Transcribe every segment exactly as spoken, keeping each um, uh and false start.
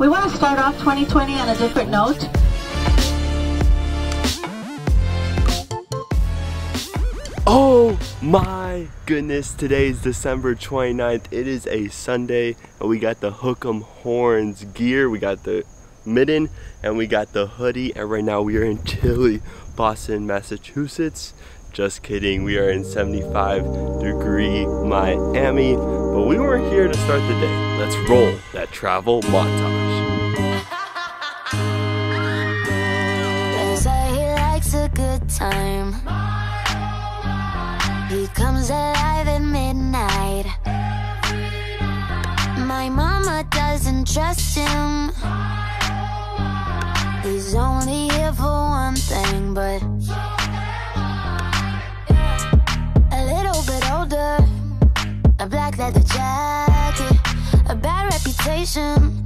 We want to start off twenty twenty on a different note. Oh my goodness, today is December twenty-ninth. It is a Sunday, and we got the Hook'em Horns gear. We got the midden, and we got the hoodie, and right now we are in chilly Boston, Massachusetts. Just kidding, we are in seventy-five degree Miami, but we were here to start the day. Let's roll that travel montage. There's a, he likes a good time. He comes alive at midnight. My mama doesn't trust him. He's only here for one thing, but a little bit older, a black leather jacket, a bad reputation,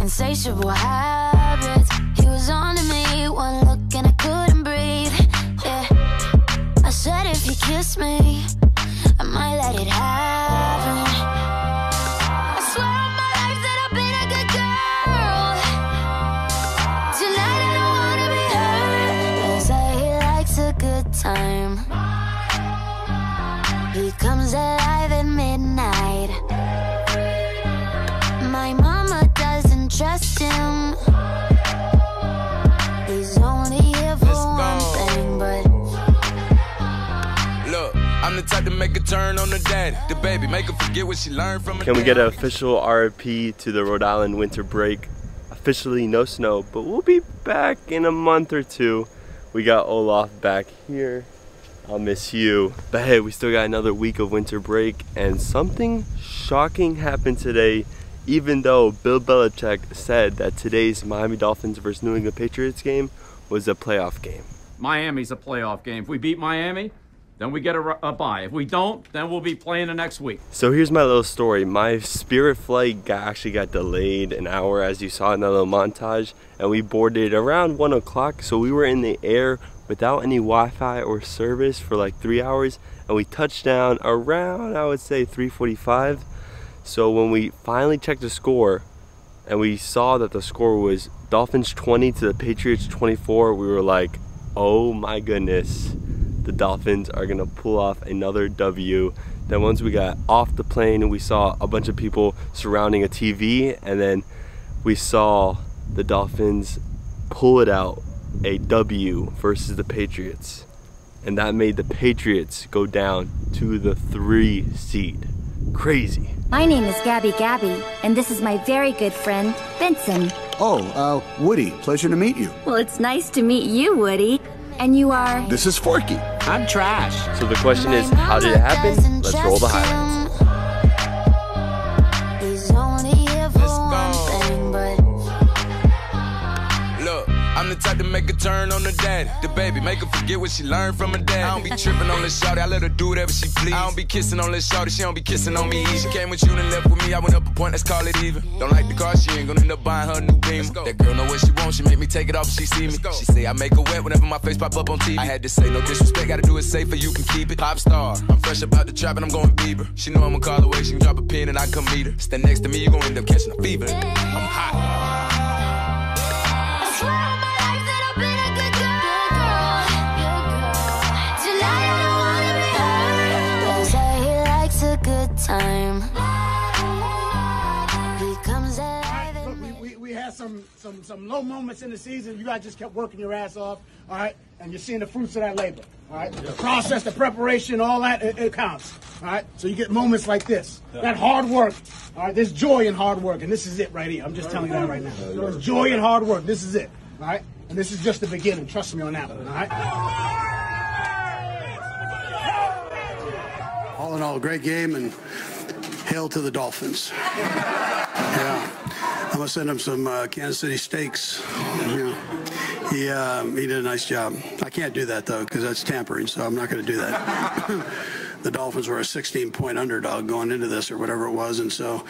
insatiable habits. He was on to me, one look and I couldn't breathe. Yeah, I said if you kiss me, I might let it happen. Time. He comes alive at midnight. My mama doesn't trust him. He's only here for one thing, but look, I'm the type to make a turn on the daddy, the baby, make her forget what she learned from. Can we get an official R I P to the Rhode Island winter break? Officially no snow, but we'll be back in a month or two. We got Olaf back here. I'll miss you. But hey, we still got another week of winter break, and something shocking happened today, even though Bill Belichick said that today's Miami Dolphins versus New England Patriots game was a playoff game. Miami's a playoff game. If we beat Miami, then we get a, a bye. If we don't, then we'll be playing the next week. So here's my little story. My Spirit flight got, actually got delayed an hour, as you saw in that little montage, and we boarded around one o'clock. So we were in the air without any Wi-Fi or service for like three hours, and we touched down around, I would say, three forty-five. So when we finally checked the score, and we saw that the score was Dolphins twenty to the Patriots twenty-four, we were like, oh my goodness. The Dolphins are gonna pull off another W. Then once we got off the plane, we saw a bunch of people surrounding a T V, and then we saw the Dolphins pull it out, a W versus the Patriots. And that made the Patriots go down to the three seed. Crazy. My name is Gabby Gabby, and this is my very good friend, Benson. Oh, uh, Woody, pleasure to meet you. Well, it's nice to meet you, Woody. And you are? This is Forky. I'm Trash. So the question is, how did it happen? Let's roll the highlights. He's only here for one thing, but look, I'm the type to make a turn on the daddy, the baby, make her forget what she learned from her dad. I don't be tripping on this shawty, I let her do whatever she please. I don't be kissing on this shawty, she don't be kissing on me. She came with you and left with me, I went up a point, let's call it even. Don't like the car, she ain't gonna end up buying her new beam. That girl know what she wants, she make me take it off if she see me. She say I make her wet whenever my face pop up on T V. I had to say no disrespect, gotta do it safer, you can keep it. Pop star, I'm fresh about the trap and I'm going Bieber. She know I'ma call away, she can drop a pin and I come meet her. Stand next to me, you gon' end up catching a fever. I'm hot. Time. He comes at right, we, we, we had some, some, some low moments in the season. You guys just kept working your ass off, all right? And you're seeing the fruits of that labor, all right? The process, the preparation, all that, it, it counts, all right? So you get moments like this, that hard work, all right? There's joy in hard work, and this is it right here. I'm just telling you that right now. There's joy in hard work. This is it, all right? And this is just the beginning. Trust me on that one, all right? All in all, great game, and hail to the Dolphins. Yeah, I'm gonna send him some uh, Kansas City steaks. Yeah. He uh, he did a nice job. I can't do that though, because that's tampering, so I'm not gonna do that. The Dolphins were a sixteen point underdog going into this, or whatever it was, and so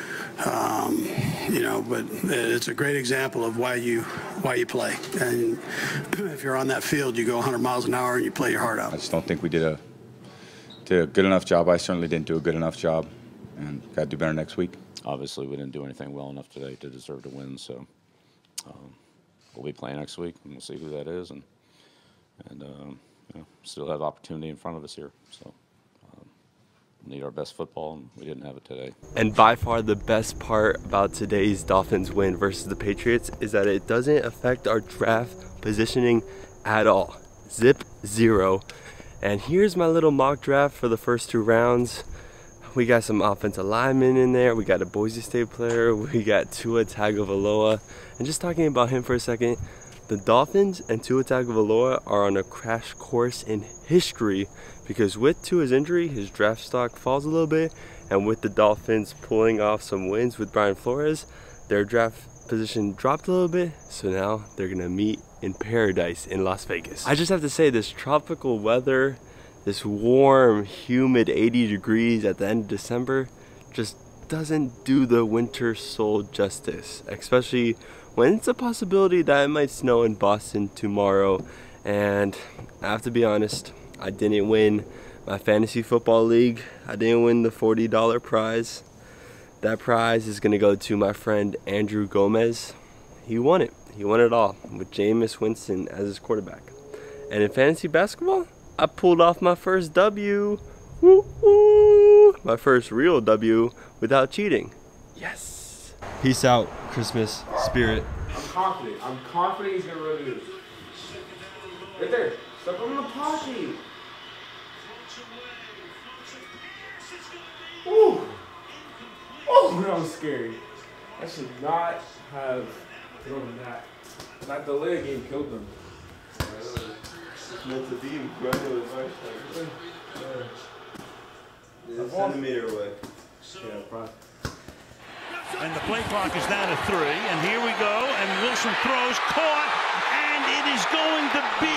um, you know. But it's a great example of why you why you play, and if you're on that field, you go a hundred miles an hour and you play your heart out. I just don't think we did a. Did a good enough job. I certainly didn't do a good enough job, and got to do better next week. obviously we didn't do anything well enough today to deserve to win. So um, we'll be playing next week, and we'll see who that is, and and um, you know, still have opportunity in front of us here. So. Need our best football, and we didn't have it today. And by far the best part about today's Dolphins win versus the Patriots is that it doesn't affect our draft positioning at all. Zip zero. And here's my little mock draft for the first two rounds. We got some offensive linemen in there. We got a Boise State player. We got Tua Tagovailoa. And just talking about him for a second, the Dolphins and Tua Tagovailoa are on a crash course in history, because with Tua's injury, his draft stock falls a little bit, and with the Dolphins pulling off some wins with Brian Flores, their draft position dropped a little bit, so now they're gonna meet in paradise in Las Vegas. I just have to say, this tropical weather, this warm, humid eighty degrees at the end of December, just doesn't do the winter soul justice, especially when it's a possibility that it might snow in Boston tomorrow. And I have to be honest, I didn't win my fantasy football league. I didn't win the forty dollar prize. That prize is gonna go to my friend Andrew Gomez. He won it, he won it all with Jameis Winston as his quarterback. And in fantasy basketball, I pulled off my first W. Woo woo! My first real W without cheating. Yes! Peace out, Christmas spirit. I'm confident, I'm confident he's gonna really lose. Right there. Step on the posse. Ooh. Oh, that was scary. I should not have thrown that. That delay game killed them. Not the beam. Right away. Yeah, a centimeter away. Yeah, probably. And the play clock is down to three. And here we go. And Wilson throws. Caught. It is going to be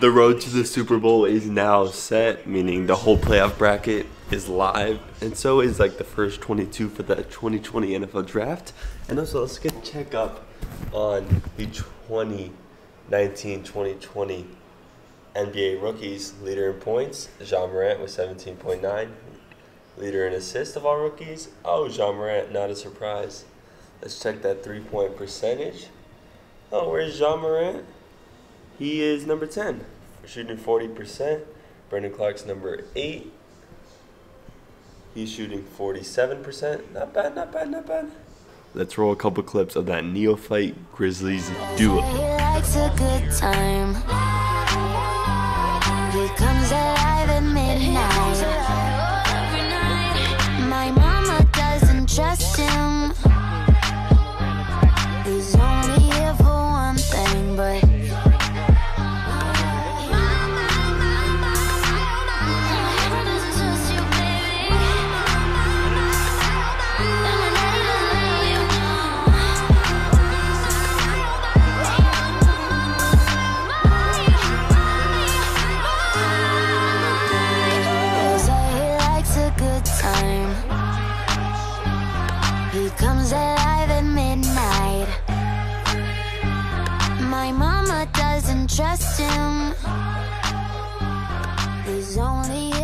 the road to the Super Bowl is now set, meaning the whole playoff bracket is live, and so is like the first twenty-two for the twenty twenty N F L draft. And also let's get check up on the twenty nineteen twenty twenty N B A rookies. Leader in points, Jean Morant with seventeen point nine. Leader in assists of all rookies, oh, Jean Morant, not a surprise. Let's check that three-point percentage. Oh, where's Jean Morant? He is number ten. We're shooting forty percent. Brandon Clark's number eight. He's shooting forty-seven percent. Not bad, not bad, not bad. Let's roll a couple clips of that neophyte Grizzlies duo. He likes a good time. He comes alive at midnight. My mama doesn't trust him. He's only here for one thing, but... Trust him. He's only